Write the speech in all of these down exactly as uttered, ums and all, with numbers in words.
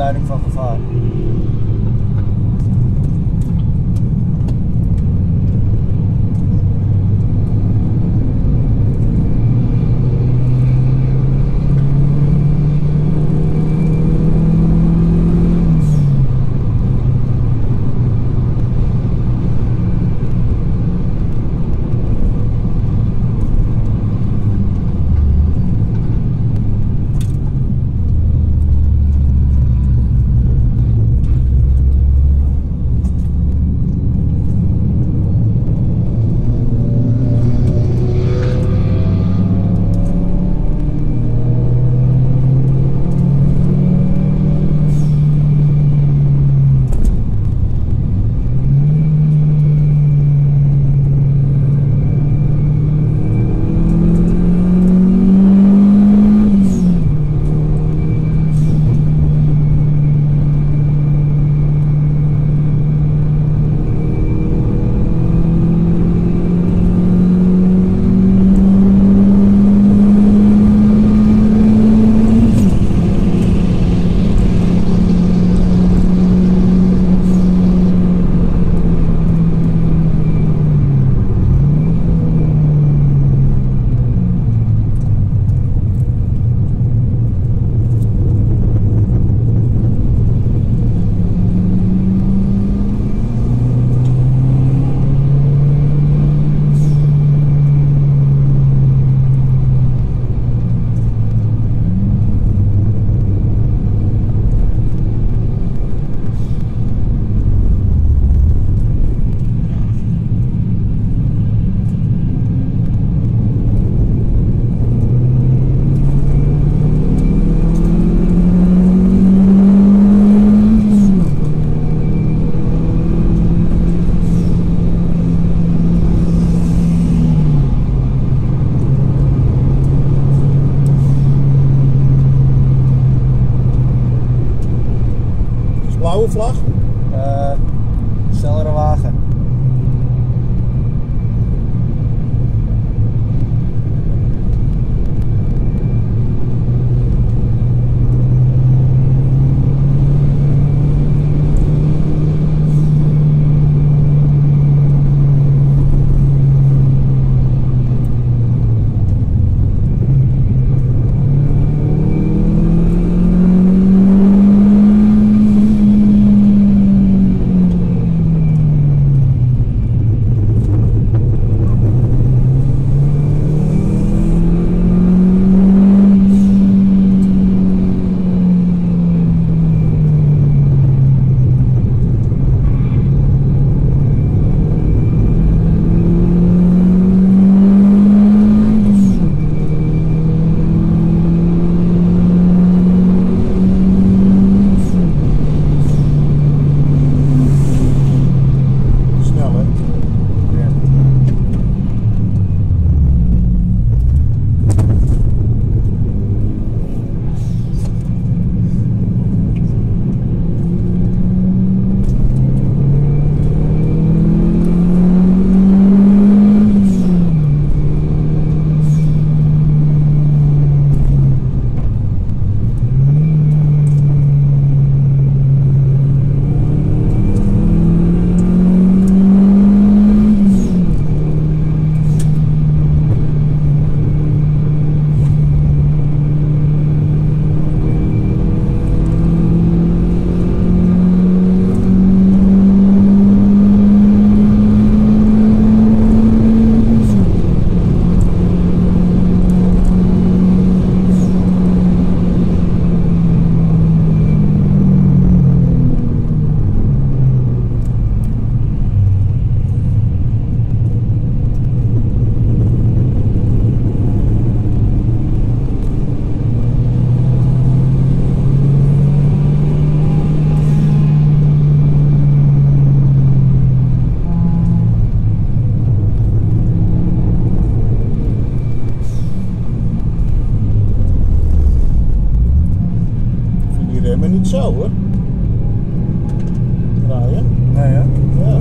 aanduiding van gevaar. Blauwe vlag? Uh, snellere wagen. Maar niet zo hoor. Draaien? Nee hè? Ja.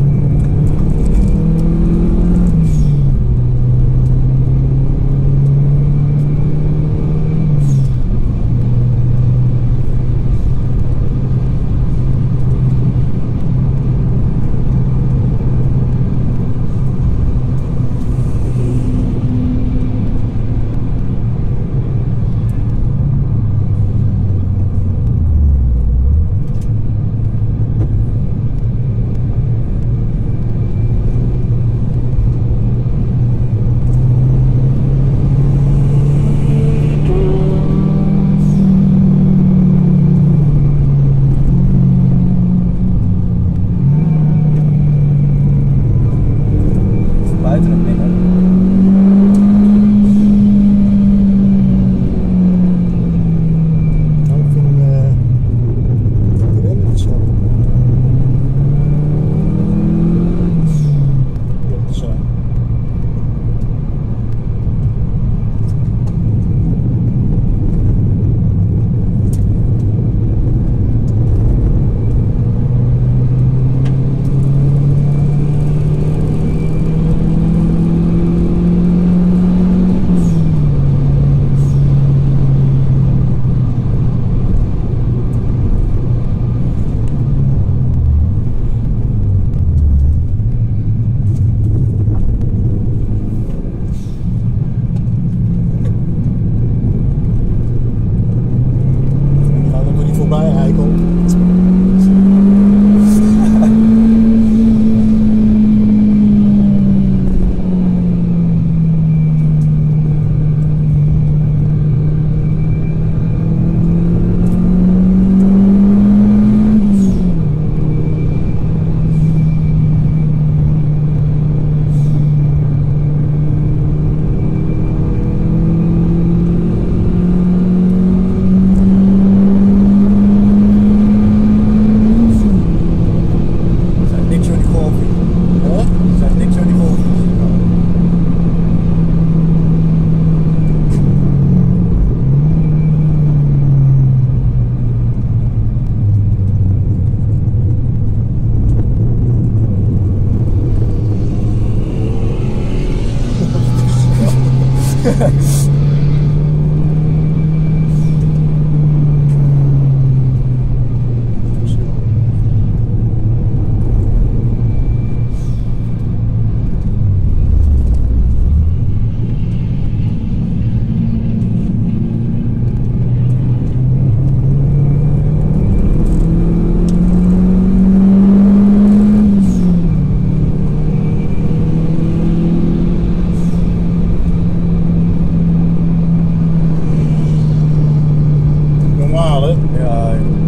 sein.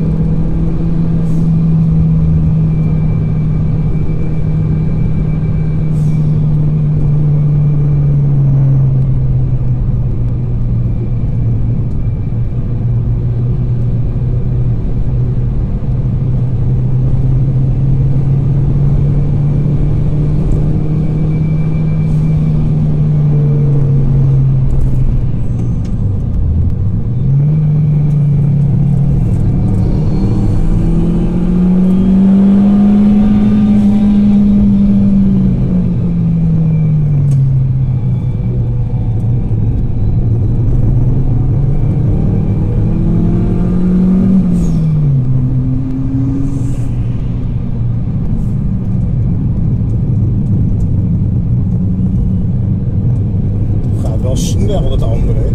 Schneller als das andere.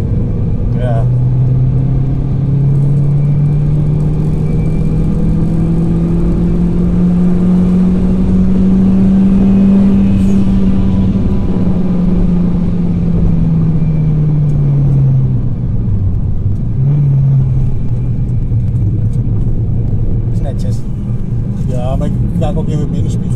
Ja. Ist netjes. Ja, maar ik kijk ook even binnenspiegel.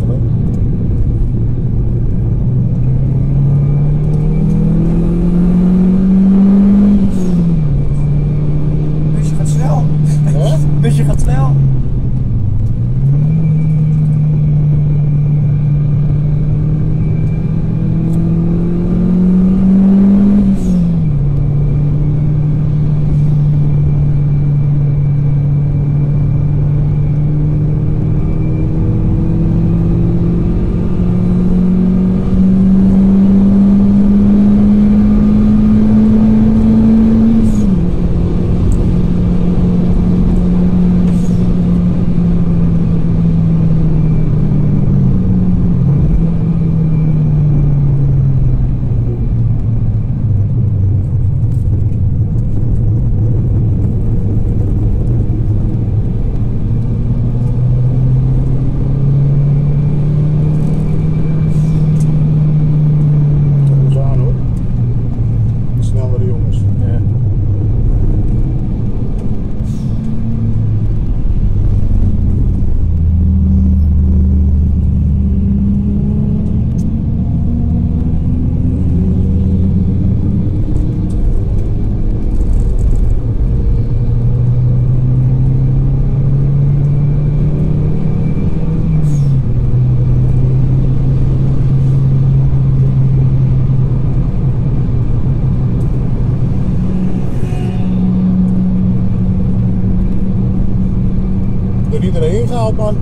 Iedereen gehaald, man.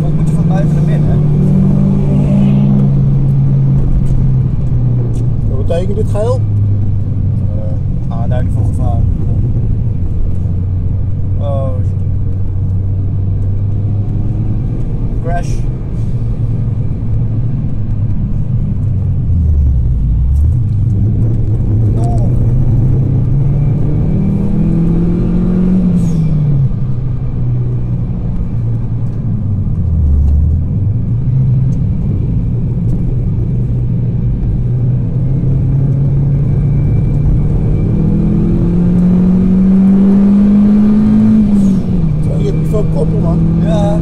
Wat moet je van buiten naar binnen? Wat betekent dit geel? Uh, aanduiding voor gevaar. Oh, crash. Zo, je hebt veel koppen, man. Ja.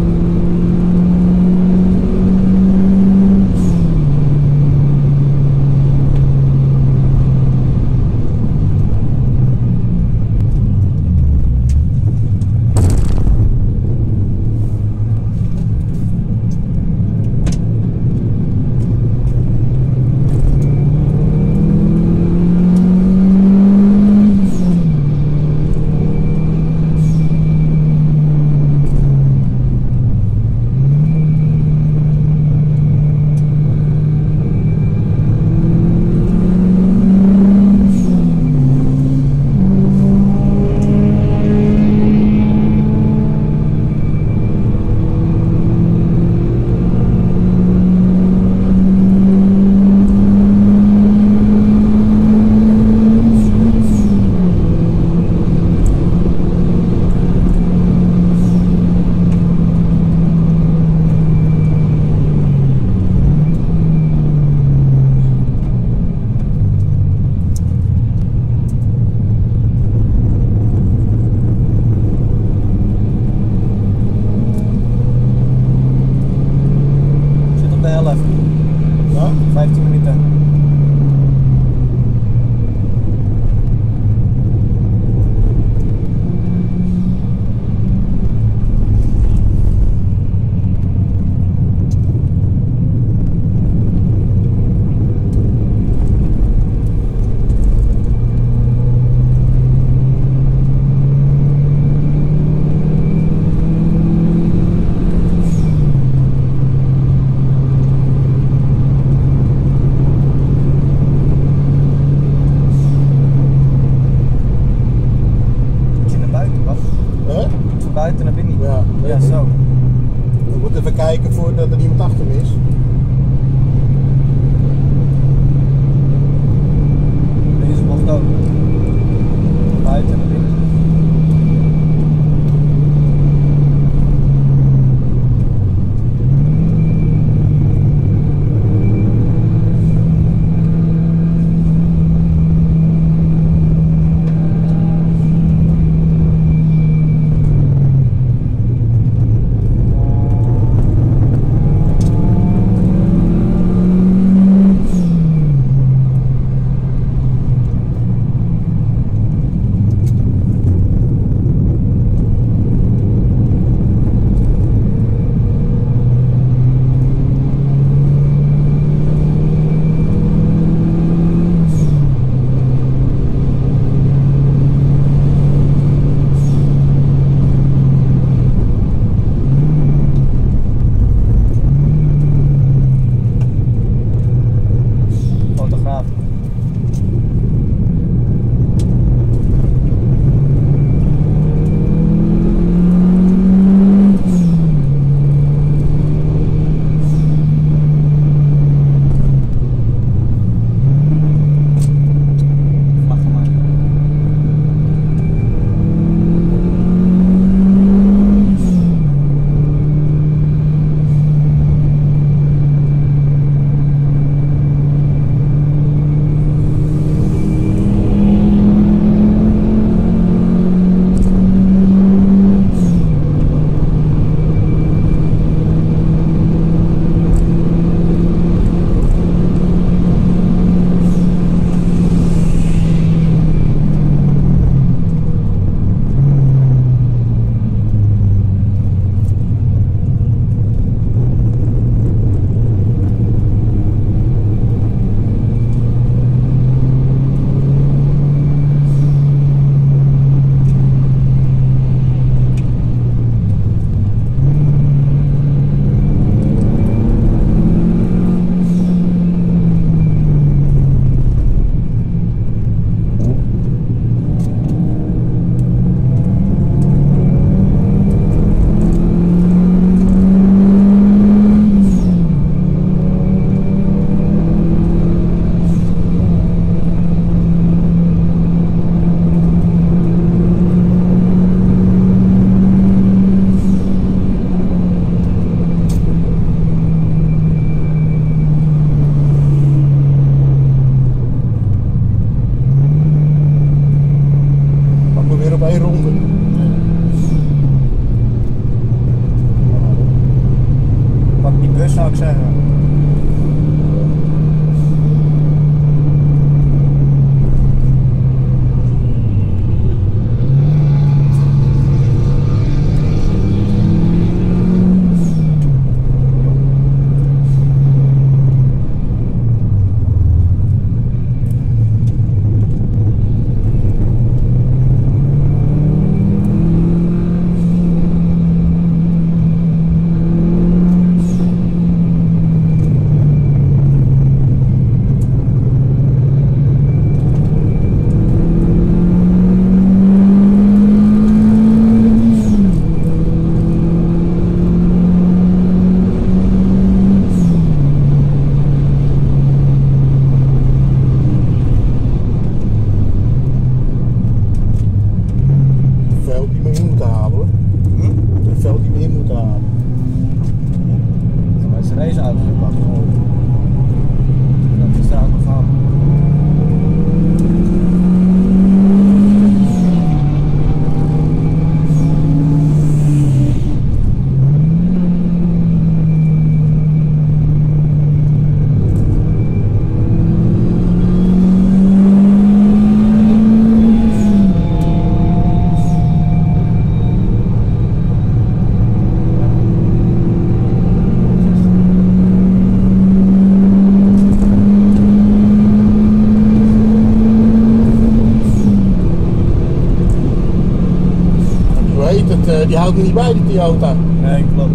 moet even kijken voordat er iemand achter me is. Deze mag dan buiten en binnen. Die houdt me niet bij, die Toyota. Nee, klopt.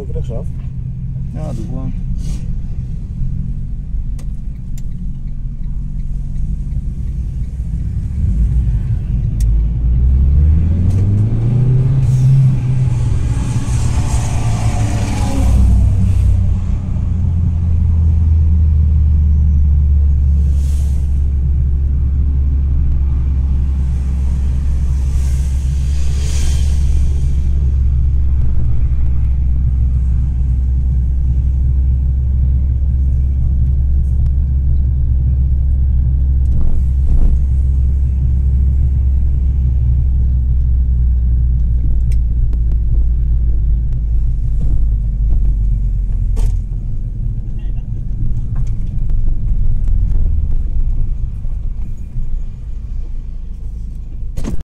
ook rechtsaf? Ja, doe gewoon.